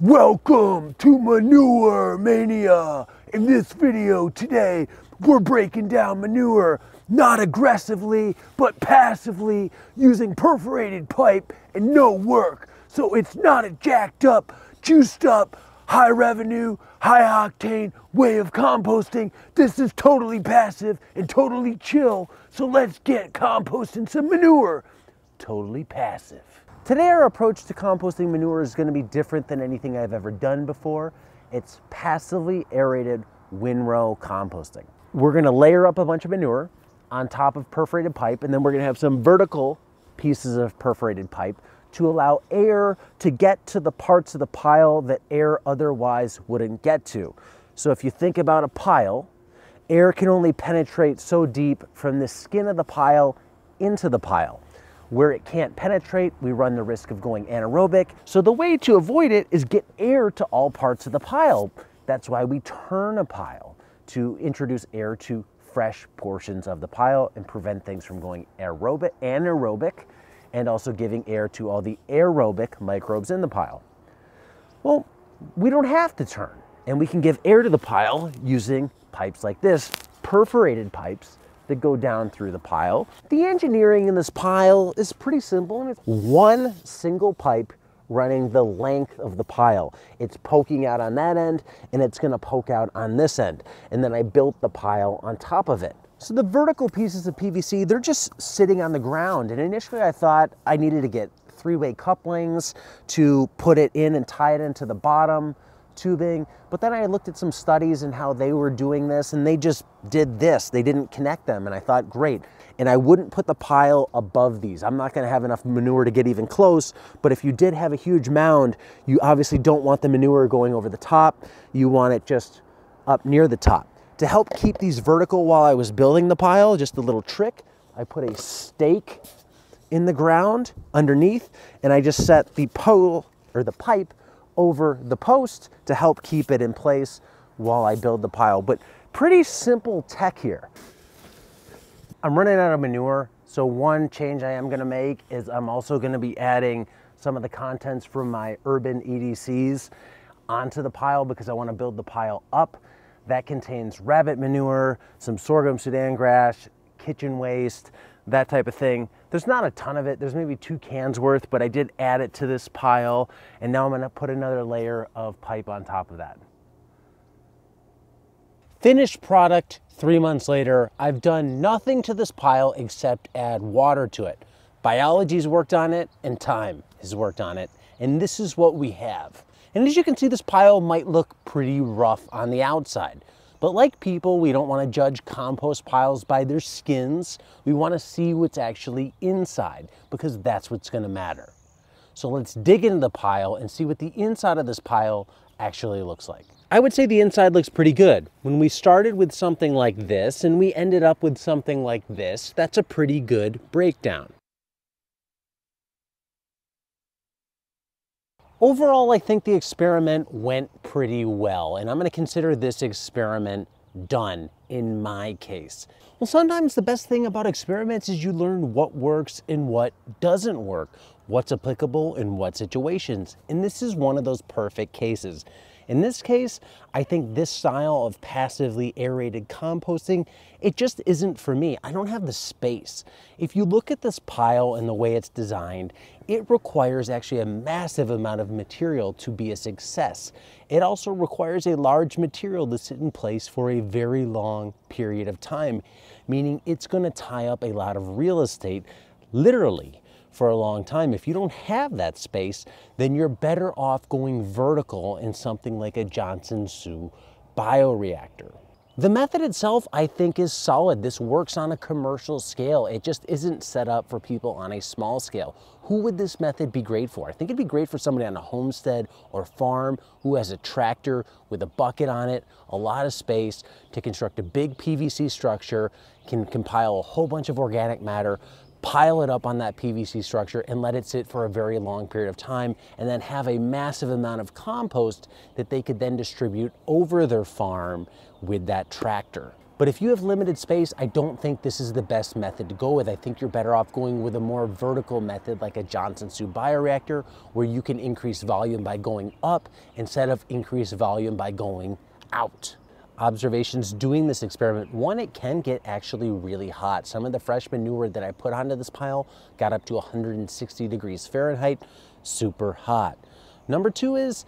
Welcome to Manure Mania. In this video today, we're breaking down manure, not aggressively, but passively, using perforated pipe and no work. So it's not a jacked up, juiced up, high revenue, high octane way of composting. This is totally passive and totally chill. So let's get composting some manure. Totally passive. Today our approach to composting manure is going to be different than anything I've ever done before. It's passively aerated windrow composting. We're going to layer up a bunch of manure on top of perforated pipe, and then we're going to have some vertical pieces of perforated pipe to allow air to get to the parts of the pile that air otherwise wouldn't get to. So if you think about a pile, air can only penetrate so deep from the skin of the pile into the pile. Where it can't penetrate, we run the risk of going anaerobic. So the way to avoid it is get air to all parts of the pile. That's why we turn a pile, to introduce air to fresh portions of the pile and prevent things from going anaerobic, and also giving air to all the aerobic microbes in the pile. Well, we don't have to turn, and we can give air to the pile using pipes like this, perforated pipes that go down through the pile. The engineering in this pile is pretty simple, and it's one single pipe running the length of the pile. It's poking out on that end, and it's gonna poke out on this end. And then I built the pile on top of it. So the vertical pieces of PVC, they're just sitting on the ground. And initially I thought I needed to get three-way couplings to put it in and tie it into the bottom tubing, but then I looked at some studies and how they were doing this, and they just did this. They didn't connect them, and I thought, great. And I wouldn't put the pile above these. I'm not gonna have enough manure to get even close, but if you did have a huge mound, you obviously don't want the manure going over the top. You want it just up near the top. To help keep these vertical while I was building the pile, just a little trick, I put a stake in the ground underneath, and I just set the pole, or the pipe, over the post to help keep it in place while I build the pile. But pretty simple tech here. I'm running out of manure, so one change I am gonna make is I'm also gonna be adding some of the contents from my urban EDCs onto the pile because I wanna build the pile up. That contains rabbit manure, some sorghum Sudan grass, kitchen waste, that type of thing. There's not a ton of it. There's maybe 2 cans worth, but I did add it to this pile, and now I'm gonna put another layer of pipe on top of that. Finished product 3 months later. I've done nothing to this pile except add water to it. Biology's worked on it, and time has worked on it, and this is what we have. And as you can see, this pile might look pretty rough on the outside. But like people, we don't want to judge compost piles by their skins. We want to see what's actually inside, because that's what's going to matter. So let's dig into the pile and see what the inside of this pile actually looks like. I would say the inside looks pretty good. When we started with something like this and we ended up with something like this, that's a pretty good breakdown. Overall, I think the experiment went pretty well, and I'm going to consider this experiment done in my case. Well, sometimes the best thing about experiments is you learn what works and what doesn't work, what's applicable in what situations, and this is one of those perfect cases. In this case, I think this style of passively aerated composting, it just isn't for me. I don't have the space. If you look at this pile and the way it's designed, it requires actually a massive amount of material to be a success. It also requires a large material to sit in place for a very long period of time, meaning it's going to tie up a lot of real estate, literally, for a long time. If you don't have that space, then you're better off going vertical in something like a Johnson Su bioreactor. The method itself, I think, is solid. This works on a commercial scale. It just isn't set up for people on a small scale. Who would this method be great for? I think it'd be great for somebody on a homestead or farm who has a tractor with a bucket on it, a lot of space to construct a big PVC structure, can compile a whole bunch of organic matter, pile it up on that PVC structure and let it sit for a very long period of time, and then have a massive amount of compost that they could then distribute over their farm with that tractor. But if you have limited space, I don't think this is the best method to go with. I think you're better off going with a more vertical method like a Johnson Su bioreactor, where you can increase volume by going up instead of increase volume by going out. Observations doing this experiment: one, it can get actually really hot. Some of the fresh manure that I put onto this pile got up to 160 degrees Fahrenheit, super hot. Number two is,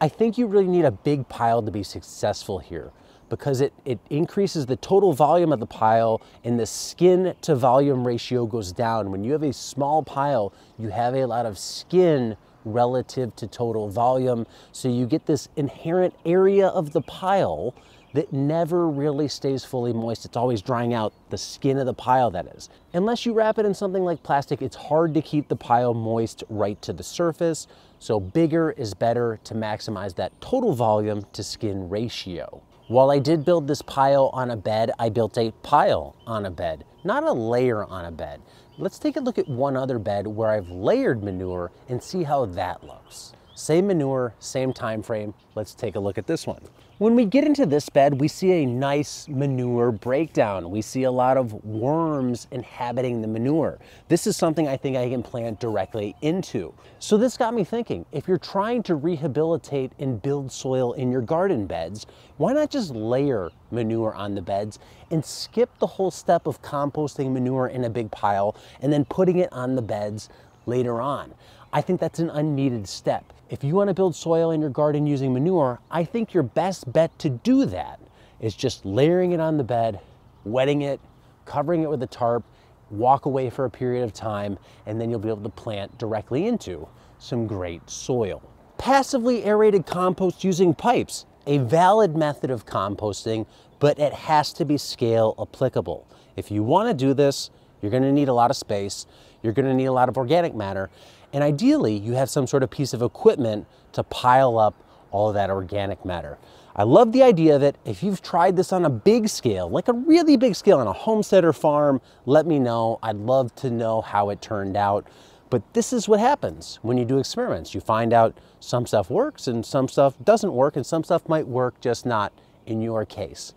I think you really need a big pile to be successful here, because it increases the total volume of the pile and the skin to volume ratio goes down. When you have a small pile, you have a lot of skin relative to total volume. So you get this inherent area of the pile that never really stays fully moist. It's always drying out, the skin of the pile, that is. Unless you wrap it in something like plastic, it's hard to keep the pile moist right to the surface. So bigger is better to maximize that total volume to skin ratio. While I did build this pile on a bed, I built a pile on a bed, not a layer on a bed. Let's take a look at one other bed where I've layered manure and see how that looks. Same manure, same time frame. Let's take a look at this one. When we get into this bed, we see a nice manure breakdown. We see a lot of worms inhabiting the manure. This is something I think I can plant directly into. So this got me thinking, if you're trying to rehabilitate and build soil in your garden beds, why not just layer manure on the beds and skip the whole step of composting manure in a big pile and then putting it on the beds later on? I think that's an unneeded step. If you want to build soil in your garden using manure, I think your best bet to do that is just layering it on the bed, wetting it, covering it with a tarp, walk away for a period of time, and then you'll be able to plant directly into some great soil. Passively aerated compost using pipes, a valid method of composting, but it has to be scale applicable. If you want to do this, you're going to need a lot of space, you're going to need a lot of organic matter, and ideally you have some sort of piece of equipment to pile up all of that organic matter. I love the idea of it. If you've tried this on a big scale, like a really big scale on a homestead or farm, let me know. I'd love to know how it turned out. But this is what happens when you do experiments. You find out some stuff works and some stuff doesn't work, and some stuff might work, just not in your case.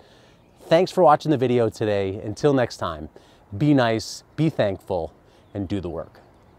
Thanks for watching the video today. Until next time, be nice, be thankful, and do the work.